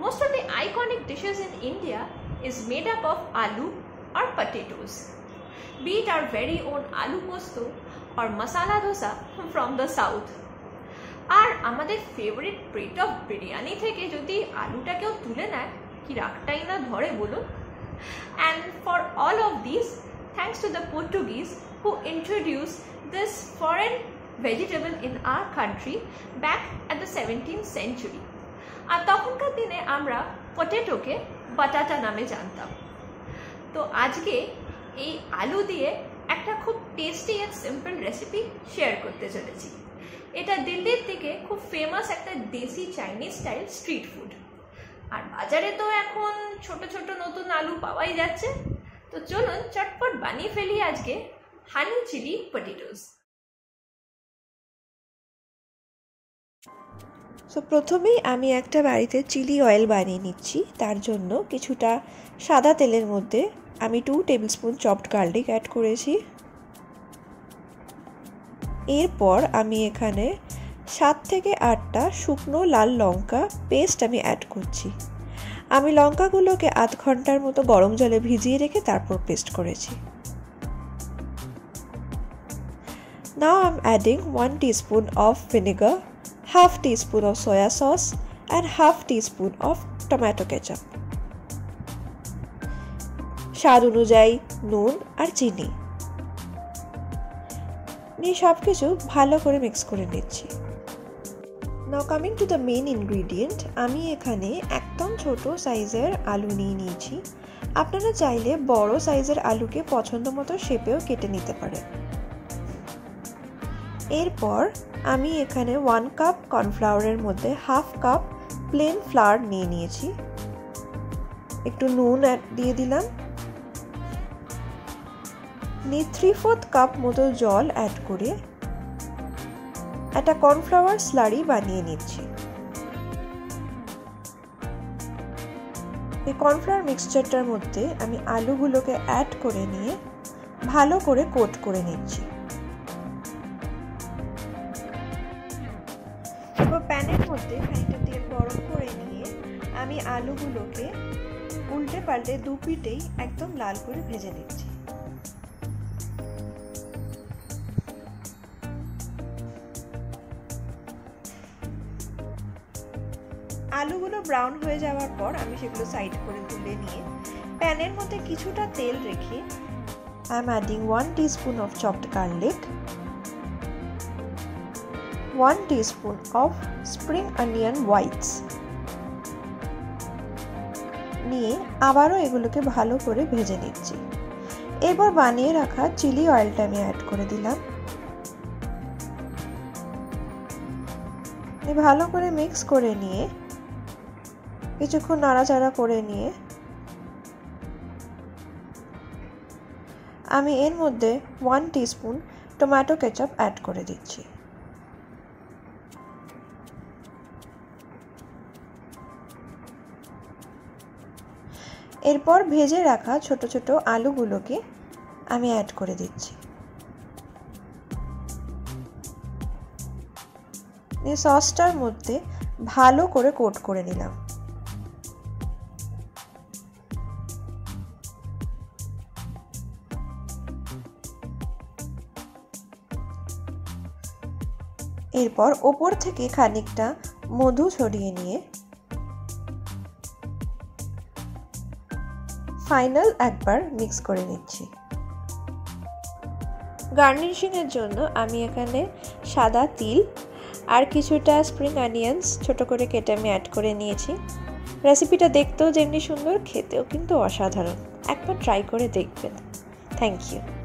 Most of the iconic dishes in India is made up of aloo or potatoes. Be it our very own aloo posto or masala dosa from the south. আর আমাদের favorite plate of biryani থেকে যদি আলুটাকেও তুলে নেয় কি রাগটাই না ধরে বলুন। And for all of these, thanks to the Portuguese who introduced this foreign vegetable in our country back at the 17th century. আর তখনকার দিনে আমরা পটেটোকে বাটাটা নামে জানতাম। তো আজকে এই আলু দিয়ে একটা খুব tasty and simple recipe share করতে চলেছি। এটা দিল্লির থেকে খুব ফেমাস একটা দেশি চাইনিজ স্টাইল স্ট্রিট ফুড। আর বাজারে তো এখন ছোট ছোট নতুন আলু পাওয়াই যাচ্ছে। তো চলুন চটপট বানিয়ে ফেলি আজকে হানি চিলি পটেটোস। সো প্রথমেই আমি একটা বাড়িতে চিলি অয়েল বানিয়ে নিচ্ছি। তার জন্য কিছুটা সাদা তেলের মধ্যে আমি 2 tablespoon চপড গার্লিক অ্যাড করেছি। এরপর আমি এখানে 7 থেকে 8টা শুকনো লাল লঙ্কা পেস্ট আমি অ্যাড করছি। আমি লঙ্কাগুলোকে আধ ঘন্টার মতো গরম জলে ভিজিয়ে রেখে তারপর পেস্ট করেছি। Now I'm adding 1 teaspoon of vinegar, half teaspoon of soya sauce and half teaspoon of tomato ketchup. স্বাদ অনুযায়ী নুন আর চিনি নিয়ে সব কিছু ভালো করে মিক্স করে নিচ্ছি। Now coming to the main ingredient, আমি এখানে একদম ছোট সাইজের আলু নিয়ে নিয়েছি। আপনারা চাইলে বড় সাইজের আলুকে পছন্দ মতো শেপেও কেটে নিতে পারেন। এরপর আমি এখানে 1 কাপ কর্নফ্লাওয়ারের মধ্যে হাফ কাপ প্লেন ফ্লাওয়ার নিয়ে নিয়েছি। একটু নুন দিয়ে দিলাম। নিয়ে 3/4 কাপ মতো জল অ্যাড করে একটা কর্নফ্লাওয়ার স্লারি বানিয়ে নিচ্ছি। এই কর্নফ্লাওয়ার মিক্সচারটার মধ্যে আমি আলুগুলোকে অ্যাড করে নিয়ে ভালো করে কোট করে নিচ্ছি। এবার প্যানের মধ্যে খানিকটা তেল গরম করে নিয়ে আমি আলুগুলোকে উল্টে পাল্টে দুপিটেই একদম লাল করে ভেজে নিচ্ছি। আলুগুলো ব্রাউন হয়ে যাওয়ার পর আমি সেগুলো সাইড করে তুলে নিয়ে প্যানের মধ্যে কিছুটা তেল রেখে I am adding 1 teaspoon of chopped garlic, 1 teaspoon of spring onion whites নিয়ে আবারও এগুলোকে ভালো করে ভেজে নিচ্ছি। এবার বানিয়ে রাখা চিলি অয়েলটা আমি অ্যাড করে দিলাম। ভালো করে মিক্স করে নিয়ে কিছুক্ষণ নাড়াচাড়া করে নিয়ে আমি এর মধ্যে 1 teaspoon টমেটো কেচাপ অ্যাড করে দিচ্ছি। এরপর ভেজে রাখা ছোট ছোট আলুগুলোকে আমি অ্যাড করে দিচ্ছি। এই সসটার মধ্যে ভালো করে কোট করে নিলাম। এরপর ওপর থেকে খানিকটা মধু ছড়িয়ে নিয়ে ফাইনাল একবার মিক্স করে নিচ্ছি। গার্নিশিংয়ের জন্য আমি এখানে সাদা তিল আর কিছুটা স্প্রিং অনিয়ন্স ছোট করে কেটে আমি অ্যাড করে নিয়েছি। রেসিপিটা দেখতেও যেমনি সুন্দর, খেতেও কিন্তু অসাধারণ। একবার ট্রাই করে দেখবেন। Thank you.